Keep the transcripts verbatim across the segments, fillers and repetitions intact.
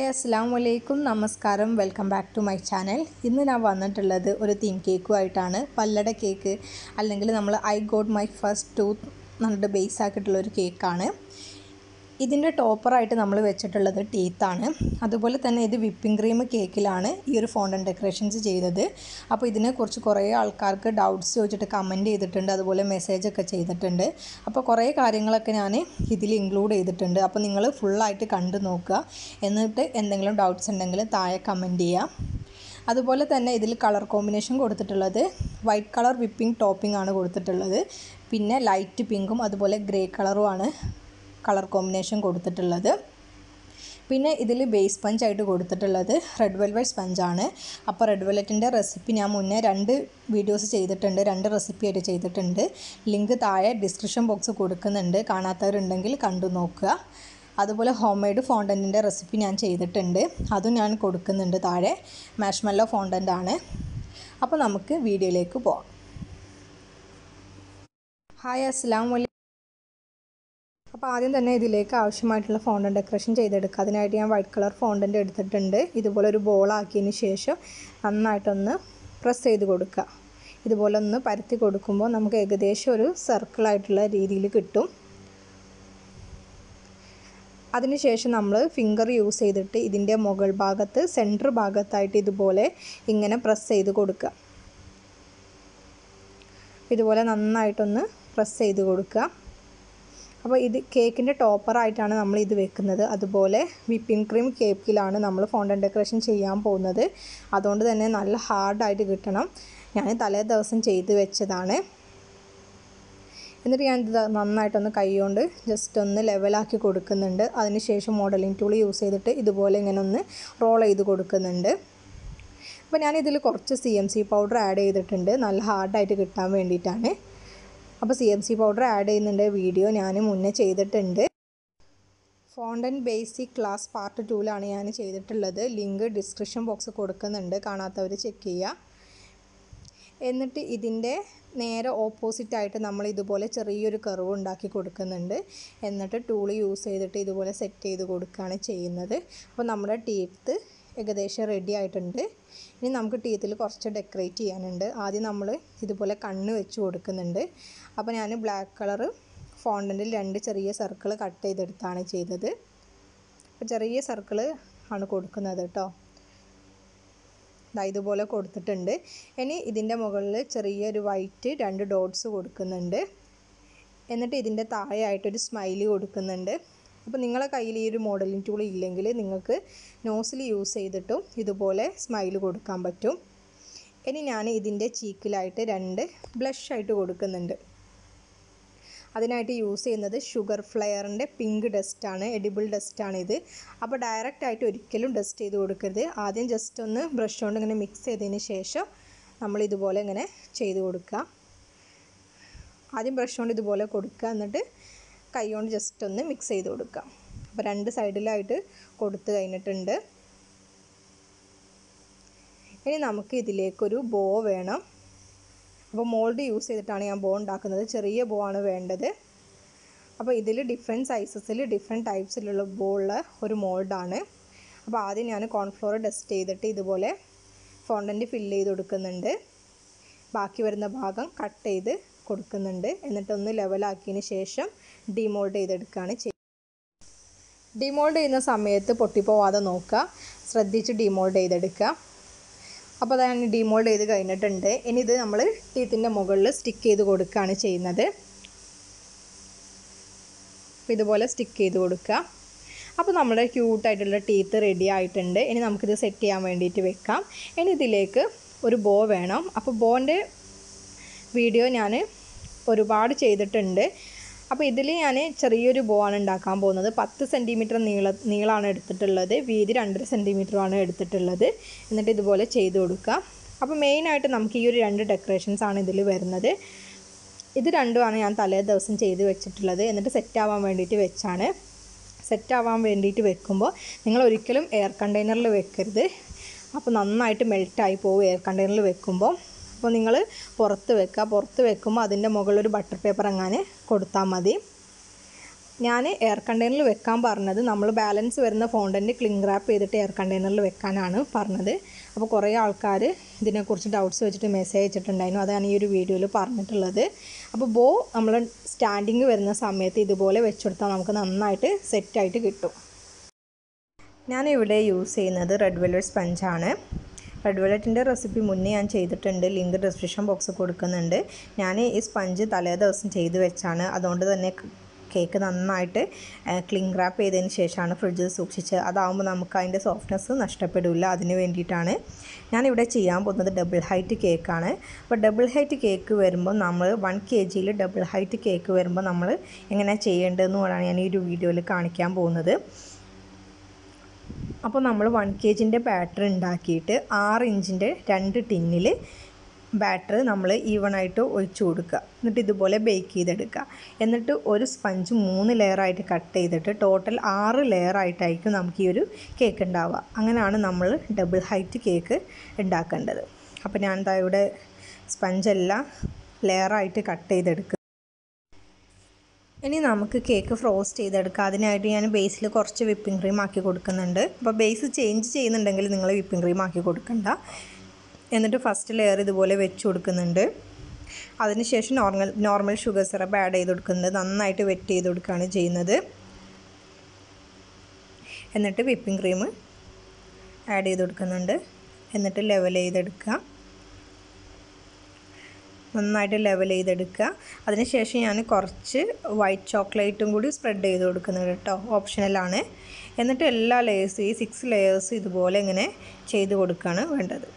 Hi അസ്സലാമു അലൈക്കും നമസ്കാരം welcome back to my channel ഇന്ന് ഞാൻ വന്നിട്ടുള്ളത് ഒരു തീം കേക്കുമായിട്ടാണ് പല്ലട കേക്ക് അല്ലെങ്കിൽ നമ്മൾ I got my first tooth എന്നിട്ട് ബേസ് ആക്കിയിട്ടുള്ള ഒരു കേക്കാണ് ഇതിൻ്റെ ടോപ്പറായിട്ട് നമ്മൾ വെച്ചിട്ടുള്ളത് ടീത്താണ് അതുപോലെ തന്നെ ഇത് വിപ്പിംഗ് ക്രീം കേക്കിലാണ് ഈ ഒരു ഫോണ്ടൻ ഡെക്കറേഷൻസ് ചെയ്തത് അപ്പോൾ ഇതിനെക്കുറിച്ച് കുറേ ആൾക്കാർക്ക് ഡൗട്ട്സ് ചോദിച്ചിട്ട് കമൻറ്റ് ചെയ്തിട്ടുണ്ട് അതുപോലെ മെസ്സേജൊക്കെ ചെയ്തിട്ടുണ്ട് അപ്പോൾ കുറേ കാര്യങ്ങളൊക്കെ ഞാൻ ഇതിൽ ഇൻക്ലൂഡ് ചെയ്തിട്ടുണ്ട് അപ്പോൾ നിങ്ങൾ ഫുള്ളായിട്ട് കണ്ടു നോക്കുക എന്നിട്ട് എന്തെങ്കിലും ഡൗട്ട്സ് ഉണ്ടെങ്കിൽ താഴെ കമൻറ്റ് ചെയ്യാം അതുപോലെ തന്നെ ഇതിൽ കളർ കോമ്പിനേഷൻ കൊടുത്തിട്ടുള്ളത് വൈറ്റ് കളർ വിപ്പിംഗ് ടോപ്പിംഗ് ആണ് കൊടുത്തിട്ടുള്ളത് പിന്നെ ലൈറ്റ് പിങ്കും അതുപോലെ ഗ്രേ കളറുമാണ് കളർ കോമ്പിനേഷൻ കൊടുത്തിട്ടുള്ളത് പിന്നെ ഇതിൽ ബേസ് സ്പഞ്ചായിട്ട് കൊടുത്തിട്ടുള്ളത് റെഡ് വെൽവെറ്റ് സ്പഞ്ചാണ് അപ്പോൾ റെഡ് വെൽവെറ്റിൻ്റെ റെസിപ്പി ഞാൻ മുന്നേ രണ്ട് വീഡിയോസ് ചെയ്തിട്ടുണ്ട് രണ്ട് റെസിപ്പി ആയിട്ട് ചെയ്തിട്ടുണ്ട് ലിങ്ക് താഴെ ഡിസ്ക്രിപ്ഷൻ ബോക്സ് കൊടുക്കുന്നുണ്ട് കാണാത്തവരുണ്ടെങ്കിൽ കണ്ടു നോക്കുക അതുപോലെ ഹോം മെയ്ഡ് ഫോണ്ടൻറ്റിൻ്റെ റെസിപ്പി ഞാൻ ചെയ്തിട്ടുണ്ട് അതും ഞാൻ കൊടുക്കുന്നുണ്ട് താഴെ മാഷ്മെല്ലോ ഫോണ്ടൻ്റാണ് അപ്പോൾ നമുക്ക് വീഡിയോയിലേക്ക് പോകാം ഹായ് അസ്സലാമു അലൈക്കും അപ്പോൾ ആദ്യം തന്നെ ഇതിലേക്ക് ആവശ്യമായിട്ടുള്ള ഫോണ്ടൻ്റ് ഡെക്കറേഷൻ ചെയ്തെടുക്കുക അതിനായിട്ട് ഞാൻ വൈറ്റ് കളർ ഫോണ്ടൻ്റ് എടുത്തിട്ടുണ്ട് ഇതുപോലെ ഒരു ബോളാക്കിയതിന് ശേഷം നന്നായിട്ടൊന്ന് പ്രസ് ചെയ്ത് കൊടുക്കുക ഇതുപോലെ ഒന്ന് പരത്തി കൊടുക്കുമ്പോൾ നമുക്ക് ഏകദേശം ഒരു സർക്കിളായിട്ടുള്ള രീതിയിൽ കിട്ടും അതിനുശേഷം നമ്മൾ ഫിംഗർ യൂസ് ചെയ്തിട്ട് ഇതിൻ്റെ മുകൾ ഭാഗത്ത് സെൻറ്റർ ഭാഗത്തായിട്ട് ഇതുപോലെ ഇങ്ങനെ പ്രസ് ചെയ്ത് കൊടുക്കുക ഇതുപോലെ നന്നായിട്ടൊന്ന് പ്രസ് ചെയ്ത് കൊടുക്കുക അപ്പോൾ ഇത് കേക്കിൻ്റെ ടോപ്പറായിട്ടാണ് നമ്മൾ ഇത് വെക്കുന്നത് അതുപോലെ വിപ്പിംഗ് ക്രീം കേക്കിലാണ് നമ്മൾ ഫോണ്ടൻ ഡെക്കറേഷൻ ചെയ്യാൻ പോകുന്നത് അതുകൊണ്ട് തന്നെ നല്ല ഹാർഡായിട്ട് കിട്ടണം ഞാൻ തലേ ദിവസം ചെയ്ത് വെച്ചതാണ് എന്നിട്ട് ഞാനിത് നന്നായിട്ടൊന്ന് കൈകൊണ്ട് ജസ്റ്റ് ഒന്ന് ലെവലാക്കി കൊടുക്കുന്നുണ്ട് അതിനുശേഷം മോഡലിംഗ് ടൂൾ യൂസ് ചെയ്തിട്ട് ഇതുപോലെ ഇങ്ങനെ ഒന്ന് റോൾ ചെയ്ത് കൊടുക്കുന്നുണ്ട് അപ്പോൾ ഞാനിതിൽ കുറച്ച് C M C powder add ചെയ്തിട്ടുണ്ട് നല്ല ഹാർഡായിട്ട് കിട്ടാൻ വേണ്ടിയിട്ടാണ് അപ്പോൾ സി എം സി പൗഡർ ആഡ് ചെയ്യുന്നുണ്ട് വീഡിയോ ഞാൻ മുന്നേ ചെയ്തിട്ടുണ്ട് ഫോണ്ടൻ്റ് ബേസിക് ക്ലാസ് പാർട്ട് ടൂലാണ് ഞാൻ ചെയ്തിട്ടുള്ളത് ലിങ്ക് ഡിസ്ക്രിപ്ഷൻ ബോക്സ് കൊടുക്കുന്നുണ്ട് കാണാത്തവർ ചെക്ക് ചെയ്യുക എന്നിട്ട് ഇതിൻ്റെ നേരെ ഓപ്പോസിറ്റായിട്ട് നമ്മൾ ഇതുപോലെ ചെറിയൊരു കർവ് ഉണ്ടാക്കി കൊടുക്കുന്നുണ്ട് എന്നിട്ട് ടൂൾ യൂസ് ചെയ്തിട്ട് ഇതുപോലെ സെറ്റ് ചെയ്ത് കൊടുക്കുകയാണ് ചെയ്യുന്നത് അപ്പോൾ നമ്മുടെ ടീത്ത് ഏകദേശം റെഡി ആയിട്ടുണ്ട് ഇനി നമുക്ക് ടീത്തിൽ കുറച്ച് ഡെക്കറേറ്റ് ചെയ്യാനുണ്ട് ആദ്യം നമ്മൾ ഇതുപോലെ കണ്ണ് വെച്ച് കൊടുക്കുന്നുണ്ട് അപ്പോൾ ഞാൻ ബ്ലാക്ക് കളർ ഫോണ്ടൻ്റിൽ രണ്ട് ചെറിയ സർക്കിൾ കട്ട് ചെയ്തെടുത്താണ് ചെയ്തത് അപ്പോൾ ചെറിയ സർക്കിൾ ആണ് കൊടുക്കുന്നത് കേട്ടോ ഇതുപോലെ കൊടുത്തിട്ടുണ്ട് ഇനി ഇതിൻ്റെ മുകളിൽ ചെറിയൊരു വൈറ്റ് രണ്ട് ഡോട്ട്സ് കൊടുക്കുന്നുണ്ട് എന്നിട്ട് ഇതിൻ്റെ താഴെയായിട്ടൊരു സ്മൈലി കൊടുക്കുന്നുണ്ട് അപ്പോൾ നിങ്ങളുടെ കയ്യിൽ ഈ ഒരു മോഡലിംഗ് ടൂൾ ഇല്ലെങ്കിൽ നിങ്ങൾക്ക് നോസിൽ യൂസ് ചെയ്തിട്ടും ഇതുപോലെ സ്മൈൽ കൊടുക്കാൻ പറ്റും ഇനി ഞാൻ ഇതിൻ്റെ ചീക്കിലായിട്ട് രണ്ട് ബ്ലഷായിട്ട് കൊടുക്കുന്നുണ്ട് അതിനായിട്ട് യൂസ് ചെയ്യുന്നത് ഷുഗർ ഫ്ലെയറിൻ്റെ പിങ്ക് ഡസ്റ്റാണ് എഡിബിൾ ഡസ്റ്റാണിത് അപ്പോൾ ഡയറക്റ്റായിട്ട് ഒരിക്കലും ഡസ്റ്റ് ചെയ്ത് കൊടുക്കരുത് ആദ്യം ജസ്റ്റ് ഒന്ന് ബ്രഷ് കൊണ്ട് ഇങ്ങനെ മിക്സ് ചെയ്തതിന് ശേഷം നമ്മൾ ഇതുപോലെ ഇങ്ങനെ ചെയ്ത് കൊടുക്കുക ആദ്യം ബ്രഷ് കൊണ്ട് ഇതുപോലെ കൊടുക്കുക എന്നിട്ട് കൈ കൊണ്ട് ജസ്റ്റ് ഒന്ന് മിക്സ് ചെയ്ത് കൊടുക്കുക അപ്പോൾ രണ്ട് സൈഡിലായിട്ട് കൊടുത്ത് കഴിഞ്ഞിട്ടുണ്ട് ഇനി നമുക്ക് ഇതിലേക്കൊരു ബോ വേണം അപ്പോൾ മോൾഡ് യൂസ് ചെയ്തിട്ടാണ് ഞാൻ ബോ ഉണ്ടാക്കുന്നത് ചെറിയ ബോ ആണ് വേണ്ടത് അപ്പോൾ ഇതിൽ ഡിഫറെൻറ്റ് സൈസസിൽ ഡിഫറെൻറ്റ് ടൈപ്സിലുള്ള ബോ ഉള്ള ഒരു മോൾഡാണ് അപ്പോൾ ആദ്യം ഞാൻ കോൺഫ്ലോർ ഡസ്റ്റ് ചെയ്തിട്ട് ഇതുപോലെ ഫോണ്ടൻ്റ് ഫില്ല് ചെയ്ത് കൊടുക്കുന്നുണ്ട് ബാക്കി വരുന്ന ഭാഗം കട്ട് ചെയ്ത് കൊടുക്കുന്നുണ്ട് എന്നിട്ടൊന്ന് ലെവലാക്കിയതിന് ശേഷം ഡിമോൾഡ് ചെയ്തെടുക്കുകയാണ് ചെയ്യുന്നത് ഡിമോൾഡ് ചെയ്യുന്ന സമയത്ത് പൊട്ടിപ്പോവാതെ നോക്കുക ശ്രദ്ധിച്ച് ഡിമോൾഡ് ചെയ്തെടുക്കുക അപ്പോൾ അതാണ് ഡിമോൾഡ് ചെയ്ത് കഴിഞ്ഞിട്ടുണ്ട് ഇനി ഇത് നമ്മൾ ടീത്തിൻ്റെ മുകളിൽ സ്റ്റിക്ക് ചെയ്ത് കൊടുക്കുകയാണ് ചെയ്യുന്നത് ഇതുപോലെ സ്റ്റിക്ക് ചെയ്ത് കൊടുക്കുക അപ്പോൾ നമ്മുടെ ക്യൂട്ടായിട്ടുള്ള ടീത്ത് റെഡി ആയിട്ടുണ്ട് ഇനി നമുക്കിത് സെറ്റ് ചെയ്യാൻ വേണ്ടിയിട്ട് വെക്കാം ഇനി ഇതിലേക്ക് ഒരു ബോ വേണം അപ്പോൾ ബോൻ്റെ വീഡിയോ ഞാൻ ഒരുപാട് ചെയ്തിട്ടുണ്ട് അപ്പോൾ ഇതിൽ ഞാൻ ചെറിയൊരു ബോ ആണ് ഉണ്ടാക്കാൻ പോകുന്നത് പത്ത് സെൻറ്റിമീറ്റർ നീള നീളമാണ് എടുത്തിട്ടുള്ളത് വീതി രണ്ടര സെൻറ്റിമീറ്ററുമാണ് എടുത്തിട്ടുള്ളത് എന്നിട്ട് ഇതുപോലെ ചെയ്ത് കൊടുക്കുക അപ്പോൾ മെയിനായിട്ട് നമുക്ക് ഈ ഒരു രണ്ട് ഡെക്കറേഷൻസ് ആണ് ഇതിൽ വരുന്നത് ഇത് രണ്ടുമാണ് ഞാൻ തലേ ദിവസം ചെയ്ത് വെച്ചിട്ടുള്ളത് എന്നിട്ട് സെറ്റാവാൻ വേണ്ടിയിട്ട് വെച്ചാണ് സെറ്റാവാൻ വേണ്ടിയിട്ട് വെക്കുമ്പോൾ നിങ്ങൾ ഒരിക്കലും എയർ കണ്ടെയ്നറിൽ വെക്കരുത് അപ്പോൾ നന്നായിട്ട് മെൽറ്റായി പോകും എയർ കണ്ടെയ്നറിൽ വെക്കുമ്പോൾ അപ്പോൾ നിങ്ങൾ പുറത്ത് വെക്കുക പുറത്ത് വെക്കുമ്പോൾ അതിൻ്റെ മുകളിലൊരു ബട്ടർ പേപ്പർ അങ്ങനെ കൊടുത്താൽ മതി ഞാൻ എയർ കണ്ടെയ്നറിൽ വെക്കാൻ പറഞ്ഞത് നമ്മൾ ബാലൻസ് വരുന്ന ഫോണ്ടൻ്റ് ക്ലിംഗ് റാപ്പ് ചെയ്തിട്ട് എയർ കണ്ടെയ്നറിൽ വെക്കാനാണ് പറഞ്ഞത്. അപ്പോൾ കുറേ ആൾക്കാർ ഇതിനെക്കുറിച്ച് ഡൗട്ട്സ് വെച്ചിട്ട് മെസ്സേജ് അയച്ചിട്ടുണ്ടായിരുന്നു, അതാണ് ഈ ഒരു വീഡിയോയിൽ പറഞ്ഞിട്ടുള്ളത്. അപ്പോൾ ബോ നമ്മൾ സ്റ്റാൻഡിങ് വരുന്ന സമയത്ത് ഇതുപോലെ വെച്ചെടുത്താൽ നമുക്ക് നന്നായിട്ട് സെറ്റായിട്ട് കിട്ടും. ഞാനിവിടെ യൂസ് ചെയ്യുന്നത് റെഡ് വെൽവെറ്റ് സ്പഞ്ചാണ്. റെഡ് വെൽവെറ്റിൻ്റെ റെസിപ്പി മുന്നേ ഞാൻ ചെയ്തിട്ടുണ്ട്, ലിങ്ക് ഡിസ്ക്രിപ്ഷൻ ബോക്സ് കൊടുക്കുന്നുണ്ട്. ഞാൻ ഈ സ്പഞ്ച് തലേ ദിവസം ചെയ്ത് വെച്ചാണ്, അതുകൊണ്ട് തന്നെ കേക്ക് നന്നായിട്ട് ക്ലിംഗ് റാപ്പ് ചെയ്തതിന് ശേഷമാണ് ഫ്രിഡ്ജിൽ സൂക്ഷിച്ച്, അതാകുമ്പോൾ നമുക്ക് അതിൻ്റെ സോഫ്റ്റ്നെസ് നഷ്ടപ്പെടില്ല. അതിന് വേണ്ടിയിട്ടാണ് ഞാനിവിടെ ചെയ്യാൻ പോകുന്നത്. ഡബിൾ ഹൈറ്റ് കേക്കാണ്. അപ്പോൾ ഡബിൾ ഹൈറ്റ് കേക്ക് വരുമ്പോൾ നമ്മൾ വൺ കെ ജിയിൽ ഡബിൾ ഹൈറ്റ് കേക്ക് വരുമ്പോൾ നമ്മൾ എങ്ങനെയാണ് ചെയ്യേണ്ടതെന്നുള്ളതാണ് ഞാൻ ഈ ഒരു വീഡിയോയിൽ കാണിക്കാൻ പോകുന്നത്. അപ്പോൾ നമ്മൾ വൺ കെ ജിൻ്റെ ബാറ്റർ ഉണ്ടാക്കിയിട്ട് ആറ് ഇഞ്ചിൻ്റെ രണ്ട് ടിന്നിൽ ബാറ്റർ നമ്മൾ ഈവണായിട്ട് ഒഴിച്ചു കൊടുക്കുക. എന്നിട്ട് ഇതുപോലെ ബേക്ക് ചെയ്തെടുക്കുക. എന്നിട്ട് ഒരു സ്പഞ്ച് മൂന്ന് ലെയറായിട്ട് കട്ട് ചെയ്തിട്ട് ടോട്ടൽ ആറ് ലെയറായിട്ടായിരിക്കും നമുക്ക് ഈ ഒരു കേക്ക് ഉണ്ടാവുക. അങ്ങനെയാണ് നമ്മൾ ഡബിൾ ഹൈറ്റ് കേക്ക് ഉണ്ടാക്കേണ്ടത്. അപ്പോൾ ഞാൻ എന്താ ഇവിടെ സ്പഞ്ചെല്ലാം ലെയറായിട്ട് കട്ട് ചെയ്തെടുക്കുക. ഇനി നമുക്ക് കേക്ക് ഫ്രോസ്റ്റ് ചെയ്തെടുക്കാം. അതിനായിട്ട് ഞാൻ ബേസിൽ കുറച്ച് വിപ്പിംഗ് ക്രീം ആക്കി കൊടുക്കുന്നുണ്ട്. അപ്പോൾ ബേസ് ചേഞ്ച് ചെയ്യുന്നുണ്ടെങ്കിൽ നിങ്ങൾ വിപ്പിംഗ് ക്രീം ആക്കി കൊടുക്കണ്ട. എന്നിട്ട് ഫസ്റ്റ് ലെയർ ഇതുപോലെ വെച്ച് കൊടുക്കുന്നുണ്ട്. അതിനുശേഷം normal normal sugar syrup add ചെയ്ത് കൊടുക്കുന്നുണ്ട്. നന്നായിട്ട് വെറ്റ് ചെയ്ത് കൊടുക്കുകയാണ് ചെയ്യുന്നത്. എന്നിട്ട് വിപ്പിംഗ് ക്രീം ആഡ് ചെയ്ത് കൊടുക്കുന്നുണ്ട്. എന്നിട്ട് ലെവൽ ചെയ്തെടുക്കുക, നന്നായിട്ട് ലെവൽ ചെയ്തെടുക്കുക. അതിനുശേഷം ഞാൻ കുറച്ച് വൈറ്റ് ചോക്ലേറ്റും കൂടി സ്പ്രെഡ് ചെയ്ത് കൊടുക്കുന്നുണ്ട് കേട്ടോ, ഓപ്ഷനലാണ്. എന്നിട്ട് എല്ലാ ലെയേഴ്സും ഈ സിക്സ് ലെയേഴ്സ് ഇതുപോലെ ഇങ്ങനെ ചെയ്ത് കൊടുക്കുകയാണ് വേണ്ടത്.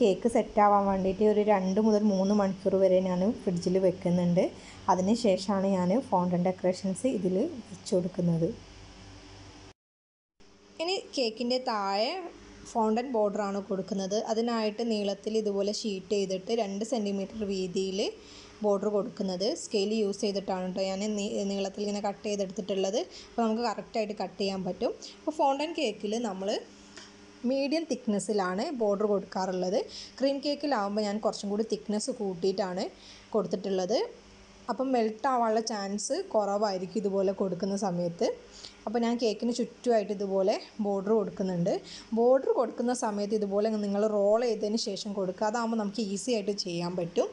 കേക്ക് സെറ്റാവാൻ വേണ്ടിയിട്ട് ഒരു രണ്ട് മുതൽ മൂന്ന് മണിക്കൂർ വരെ ഞാൻ ഫ്രിഡ്ജിൽ വെക്കുന്നുണ്ട്. അതിന് ശേഷമാണ് ഞാൻ ഫോണ്ടൻ്റ് ഡെക്കറേഷൻസ് ഇതിൽ വെച്ച് കൊടുക്കുന്നത്. ഇനി കേക്കിൻ്റെ താഴെ ഫോണ്ടൻ്റ് ബോർഡറാണ് കൊടുക്കുന്നത്. അതിനായിട്ട് നീളത്തിൽ ഇതുപോലെ ഷീറ്റ് ചെയ്തിട്ട് രണ്ട് സെൻറ്റിമീറ്റർ വീതിയിൽ ബോർഡർ കൊടുക്കുന്നത്. സ്കെയിൽ യൂസ് ചെയ്തിട്ടാണ് കേട്ടോ ഞാൻ നീളത്തിൽ ഇങ്ങനെ കട്ട് ചെയ്തെടുത്തിട്ടുള്ളത്. അപ്പോൾ നമുക്ക് കറക്റ്റായിട്ട് കട്ട് ചെയ്യാൻ പറ്റും. അപ്പോൾ ഫോണ്ടൻ്റ് കേക്കിൽ നമ്മൾ മീഡിയം തിക്നെസ്സിലാണ് ബോർഡർ കൊടുക്കാറുള്ളത്. ക്രീം കേക്കിലാവുമ്പോൾ ഞാൻ കുറച്ചും കൂടി തിക്നെസ് കൂട്ടിയിട്ടാണ് കൊടുത്തിട്ടുള്ളത്. അപ്പം മെൽട്ടാവാനുള്ള ചാൻസ് കുറവായിരിക്കും ഇതുപോലെ കൊടുക്കുന്ന സമയത്ത്. അപ്പോൾ ഞാൻ കേക്കിന് ചുറ്റുമായിട്ട് ഇതുപോലെ ബോർഡർ കൊടുക്കുന്നുണ്ട്. ബോർഡർ കൊടുക്കുന്ന സമയത്ത് ഇതുപോലെ നിങ്ങൾ റോൾ ചെയ്തതിന് ശേഷം കൊടുക്കുക. അതാകുമ്പോൾ നമുക്ക് ഈസി ആയിട്ട് ചെയ്യാൻ പറ്റും.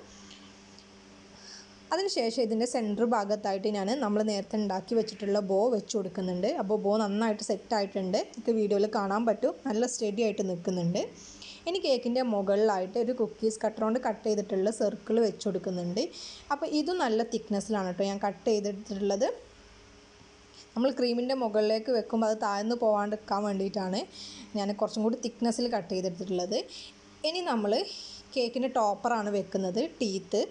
അതിനുശേഷം ഇതിൻ്റെ സെൻറ്റർ ഭാഗത്തായിട്ട് ഞാൻ നമ്മൾ നേരത്തെ ഉണ്ടാക്കി വെച്ചിട്ടുള്ള ബോ വെച്ച് കൊടുക്കുന്നുണ്ട്. അപ്പോൾ ബോ നന്നായിട്ട് സെറ്റായിട്ടുണ്ട്. ഇത് വീഡിയോയിൽ കാണാൻ പറ്റും. നല്ല സ്റ്റഡി ആയിട്ട് നിൽക്കുന്നുണ്ട്. ഇനി കേക്കിൻ്റെ മുകളിലായിട്ട് ഒരു കുക്കീസ് കട്ടർ കൊണ്ട് കട്ട് ചെയ്തിട്ടുള്ള സർക്കിൾ വെച്ച് കൊടുക്കുന്നുണ്ട്. അപ്പോൾ ഇത് നല്ല തിക്നെസ്സിലാണ് കേട്ടോ ഞാൻ കട്ട് ചെയ്തിട്ടുള്ളത്. നമ്മൾ ക്രീമിൻ്റെ മുകളിലേക്ക് വെക്കുമ്പോൾ അത് താഴ്ന്നു പോകാണ്ട് നിൽക്കാൻ വേണ്ടിയിട്ടാണ് ഞാൻ കുറച്ചും കൂടി തിക്നെസ്സിൽ കട്ട് ചെയ്തെടുത്തിട്ടുള്ളത്. ഇനി നമ്മൾ കേക്കിൻ്റെ ടോപ്പറാണ് വെക്കുന്നത്. ടീത്ത്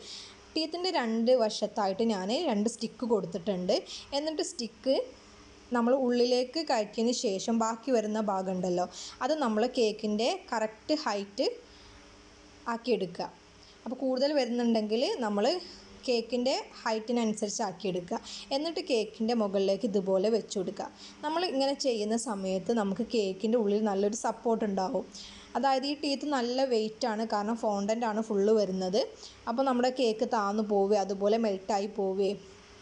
ടീത്തിൻ്റെ രണ്ട് വശത്തായിട്ട് ഞാൻ രണ്ട് സ്റ്റിക്ക് കൊടുത്തിട്ടുണ്ട്. എന്നിട്ട് സ്റ്റിക്ക് നമ്മൾ ഉള്ളിലേക്ക് കയറ്റിയതിന് ശേഷം ബാക്കി വരുന്ന ഭാഗം ഉണ്ടല്ലോ അത് നമ്മൾ കേക്കിൻ്റെ കറക്റ്റ് ഹൈറ്റ് ആക്കിയെടുക്കുക. അപ്പോൾ കൂടുതൽ വരുന്നുണ്ടെങ്കിൽ നമ്മൾ കേക്കിൻ്റെ ഹൈറ്റിനനുസരിച്ച് ആക്കിയെടുക്കുക. എന്നിട്ട് കേക്കിൻ്റെ മുകളിലേക്ക് ഇതുപോലെ വെച്ച് കൊടുക്കുക. നമ്മൾ ഇങ്ങനെ ചെയ്യുന്ന സമയത്ത് നമുക്ക് കേക്കിൻ്റെ ഉള്ളിൽ നല്ലൊരു സപ്പോർട്ട് ഉണ്ടാവും. അതായത് ഈ ടീത്ത് നല്ല വെയിറ്റാണ്, കാരണം ഫോണ്ടൻ്റാണ് ഫുള്ള് വരുന്നത്. അപ്പോൾ നമ്മുടെ കേക്ക് താന്നു പോവേ, അതുപോലെ മെൽട്ടായി പോവേ,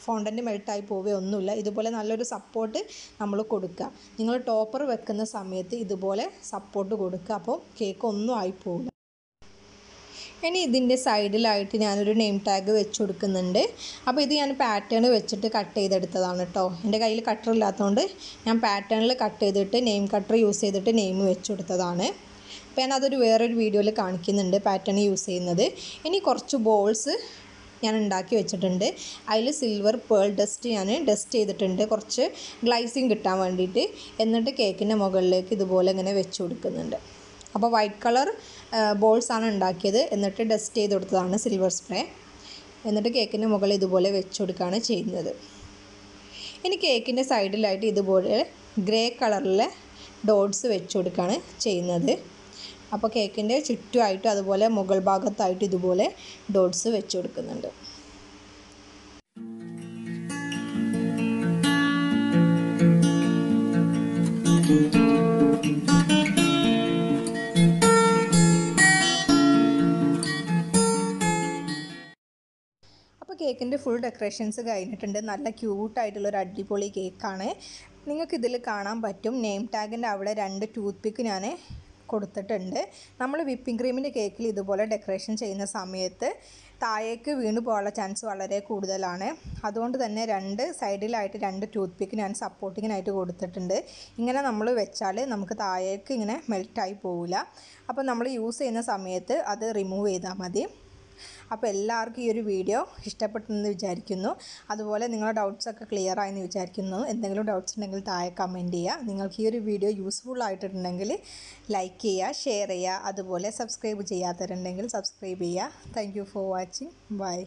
ഫോണ്ടൻ്റ് മെൽട്ടായി പോവേ ഒന്നുമില്ല. ഇതുപോലെ നല്ലൊരു സപ്പോർട്ട് നമ്മൾ കൊടുക്കുക. നിങ്ങൾ ടോപ്പർ വെക്കുന്ന സമയത്ത് ഇതുപോലെ സപ്പോർട്ട് കൊടുക്കുക. അപ്പോൾ കേക്ക് ഒന്നും ആയിപ്പോവില്ല. ഇനി ഇതിൻ്റെ സൈഡിലായിട്ട് ഞാനൊരു നെയിം ടാഗ് വെച്ച് കൊടുക്കുന്നുണ്ട്. അപ്പോൾ ഇത് ഞാൻ പാറ്റേൺ വെച്ചിട്ട് കട്ട് ചെയ്തെടുത്തതാണ് കേട്ടോ. എൻ്റെ കയ്യിൽ കട്ടർ ഇല്ലാത്തതുകൊണ്ട് ഞാൻ പാറ്റേണിൽ കട്ട് ചെയ്തിട്ട് നെയിം കട്ടർ യൂസ് ചെയ്തിട്ട് നെയിം വെച്ച് കൊടുത്തതാണ്. അപ്പോൾ ഞാൻ അതൊരു വേറൊരു വീഡിയോയിൽ കാണിക്കുന്നുണ്ട് പാറ്റേൺ യൂസ് ചെയ്യുന്നത്. ഇനി കുറച്ച് ബോൾസ് ഞാൻ ഉണ്ടാക്കി വെച്ചിട്ടുണ്ട്. അതിൽ സിൽവർ പേൾ ഡസ്റ്റ് ഞാൻ ഡസ്റ്റ് ചെയ്തിട്ടുണ്ട് കുറച്ച് ഗ്ലൈസിങ് കിട്ടാൻ വേണ്ടിയിട്ട്. എന്നിട്ട് കേക്കിൻ്റെ മുകളിലേക്ക് ഇതുപോലെ ഇങ്ങനെ വെച്ച് കൊടുക്കുന്നുണ്ട്. അപ്പോൾ വൈറ്റ് കളർ ബോൾസാണ് ഉണ്ടാക്കിയത്. എന്നിട്ട് ഡസ്റ്റ് ചെയ്ത് കൊടുത്തതാണ് സിൽവർ സ്പ്രേ. എന്നിട്ട് കേക്കിൻ്റെ മുകളിൽ ഇതുപോലെ വെച്ച് കൊടുക്കുകയാണ് ചെയ്യുന്നത്. ഇനി കേക്കിൻ്റെ സൈഡിലായിട്ട് ഇതുപോലെ ഗ്രേ കളറിലെ ഡോട്ട്സ് വെച്ച് കൊടുക്കുകയാണ് ചെയ്യുന്നത്. അപ്പോൾ കേക്കിൻ്റെ ചുറ്റുമായിട്ട് അതുപോലെ മുകൾ ഭാഗത്തായിട്ട് ഇതുപോലെ ഡോട്ട്സ് വെച്ച് കൊടുക്കുന്നുണ്ട്. അപ്പോൾ കേക്കിൻ്റെ ഫുൾ ഡെക്കറേഷൻസ് കഴിഞ്ഞിട്ടുണ്ട്. നല്ല ക്യൂട്ടായിട്ടുള്ളൊരു അടിപൊളി കേക്കാണ്. നിങ്ങൾക്കിതിൽ കാണാൻ പറ്റും നെയിം ടാഗിൻ്റെ അവിടെ രണ്ട് ടൂത്ത് പിക്ക് ഞാൻ കൊടുത്തിട്ടുണ്ട്. നമ്മൾ വിപ്പിംഗ് ക്രീമിൻ്റെ കേക്കിൽ ഇതുപോലെ ഡെക്കറേഷൻ ചെയ്യുന്ന സമയത്ത് താഴേക്ക് വീണ് പോകാനുള്ള ചാൻസ് വളരെ കൂടുതലാണ്. അതുകൊണ്ട് തന്നെ രണ്ട് സൈഡിലായിട്ട് രണ്ട് ടൂത്ത് പിക്ക് ഞാൻ സപ്പോർട്ടിങ്ങിനായിട്ട് കൊടുത്തിട്ടുണ്ട്. ഇങ്ങനെ നമ്മൾ വെച്ചാൽ നമുക്ക് താഴേക്ക് ഇങ്ങനെ മെൽറ്റായി പോവില്ല. അപ്പോൾ നമ്മൾ യൂസ് ചെയ്യുന്ന സമയത്ത് അത് റിമൂവ് ചെയ്താൽ മതി. അപ്പോൾ എല്ലാവർക്കും ഈ ഒരു വീഡിയോ ഇഷ്ടപ്പെട്ടെന്ന് വിചാരിക്കുന്നു. അതുപോലെ നിങ്ങളുടെ ഡൗട്ട്സൊക്കെ ക്ലിയർ ആയെന്ന് വിചാരിക്കുന്നു. എന്തെങ്കിലും ഡൗട്ട്സ് ഉണ്ടെങ്കിൽ താഴെ കമൻറ്റ് ചെയ്യുക. നിങ്ങൾക്ക് ഈ ഒരു വീഡിയോ യൂസ്ഫുൾ ആയിട്ടുണ്ടെങ്കിൽ ലൈക്ക് ചെയ്യുക, ഷെയർ ചെയ്യുക. അതുപോലെ സബ്സ്ക്രൈബ് ചെയ്യാത്തവരുണ്ടെങ്കിൽ സബ്സ്ക്രൈബ് ചെയ്യുക. Thank you for watching. By.